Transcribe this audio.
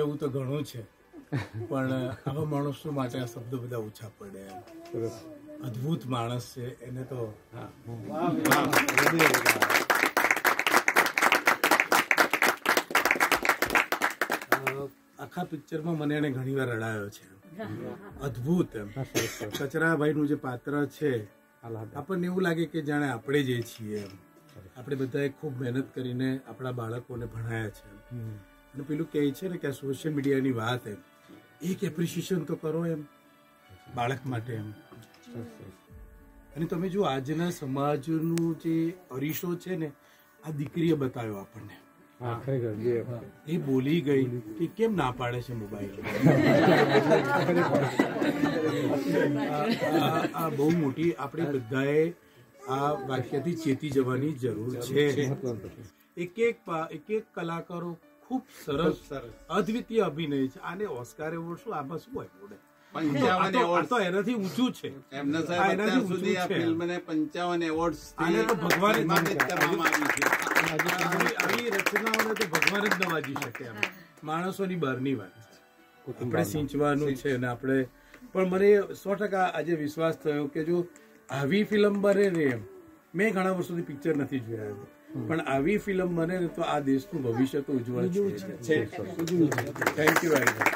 કેવું તો ઘણું છે, પણ આવા માણસો માટે આ શબ્દો બધા ઓછા પડે. અદ્ભુત માણસ છે, એને તો આખા પિક્ચરમાં મને એને ઘણી વાર રડાયો છે. અદ્ભુત કચરાભાઈ નું જે પાત્ર છે આપણને એવું લાગે કે જાણે આપણે જે છીએ. આપણે બધાએ ખૂબ મહેનત કરીને આપણા બાળકોને ભણાયા છે. અને પેલું કહે છે ને કે સોશિયલ મીડિયાની વાત, એમ એક એપ્રિશિએશન તો કરો એમ બાળક માટે એમ. અને તમે જો આજના સમાજનું જે અરીસો છે ને, આ દીકરીએ બતાવ્યો આપણને. એ બોલી ગઈ કે કેમ ના પાડે છે મોબાઈલ. આ બહુ મોટી આપણે બધાએ આ વાક્યથી ચેતી જવાની જરૂર છે. એક એક કલાકારો ખૂબ સરસ અદ્વિતીય અભિનય છે. આને ઓસ્કાર એવોર્ડ શું, આમાં શું એવોર્ડ? 55 એવોર્ડ. એનાથી ઊંચું છે એમને. 55 એવોર્ડ આને તો ભગવાન આવી રચનાઓને તો ભગવાન જ નવાજી શકે. એમ માણસોની બહારની વાત આપણે સિંચવાનું છે ને આપણે. પણ મને 100% આજે વિશ્વાસ થયો કે જો આવી ફિલ્મ બને ને, એમ મેં ઘણા વર્ષોથી પિક્ચર નથી જોયા, પણ આવી ફિલ્મ બને ને તો આ દેશનું ભવિષ્ય તો ઉજ્જવળ છે. Thank you very much.